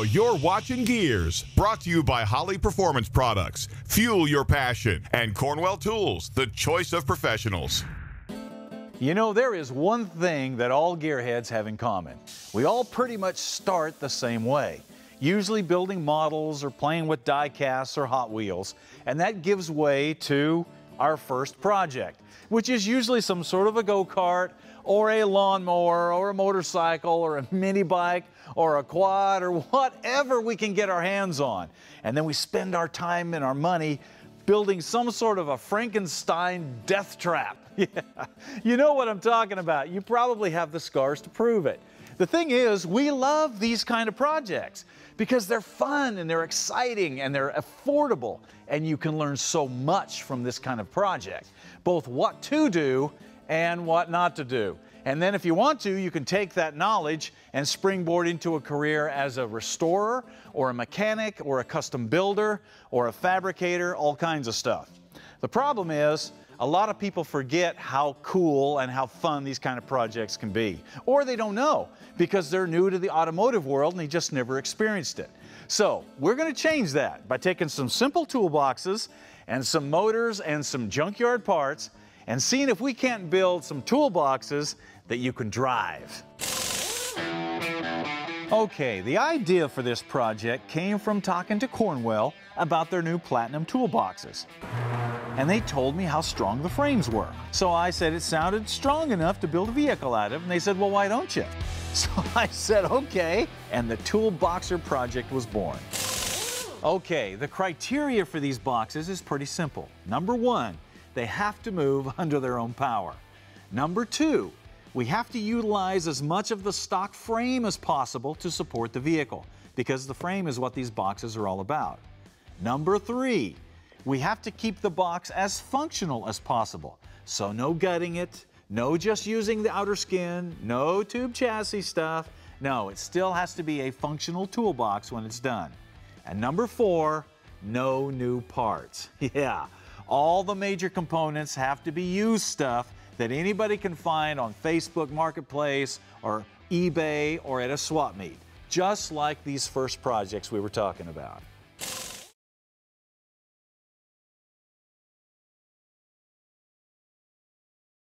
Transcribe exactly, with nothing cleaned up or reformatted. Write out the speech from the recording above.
Now you're watching Gears, brought to you by Holley Performance Products. Fuel your passion. And Cornwell Tools, the choice of professionals. You know, there is one thing that all gearheads have in common. We all pretty much start the same way, usually building models or playing with die casts or Hot Wheels. And that gives way to our first project, which is usually some sort of a go-kart or a lawnmower or a motorcycle or a mini bike or a quad or whatever we can get our hands on. And then we spend our time and our money building some sort of a Frankenstein death trap. Yeah. You know what I'm talking about. You probably have the scars to prove it. The thing is, we love these kind of projects because they're fun and they're exciting and they're affordable, and you can learn so much from this kind of project, both what to do and what not to do. And then if you want to, you can take that knowledge and springboard into a career as a restorer or a mechanic or a custom builder or a fabricator, all kinds of stuff. The problem is, a lot of people forget how cool and how fun these kind of projects can be. Or they don't know because they're new to the automotive world and they just never experienced it. So we're going to change that by taking some simple toolboxes and some motors and some junkyard parts and seeing if we can't build some toolboxes that you can drive. Okay, the idea for this project came from talking to Cornwell about their new Platinum toolboxes. And they told me how strong the frames were. So I said it sounded strong enough to build a vehicle out of, and they said, well, why don't you? So I said, okay, and the Toolboxer project was born. Okay, the criteria for these boxes is pretty simple. Number one, they have to move under their own power. Number two, we have to utilize as much of the stock frame as possible to support the vehicle, because the frame is what these boxes are all about. Number three, we have to keep the box as functional as possible. So no gutting it, no just using the outer skin, no tube chassis stuff. No, it still has to be a functional toolbox when it's done. And number four, no new parts. Yeah. All the major components have to be used stuff that anybody can find on Facebook Marketplace or eBay or at a swap meet, just like these first projects we were talking about.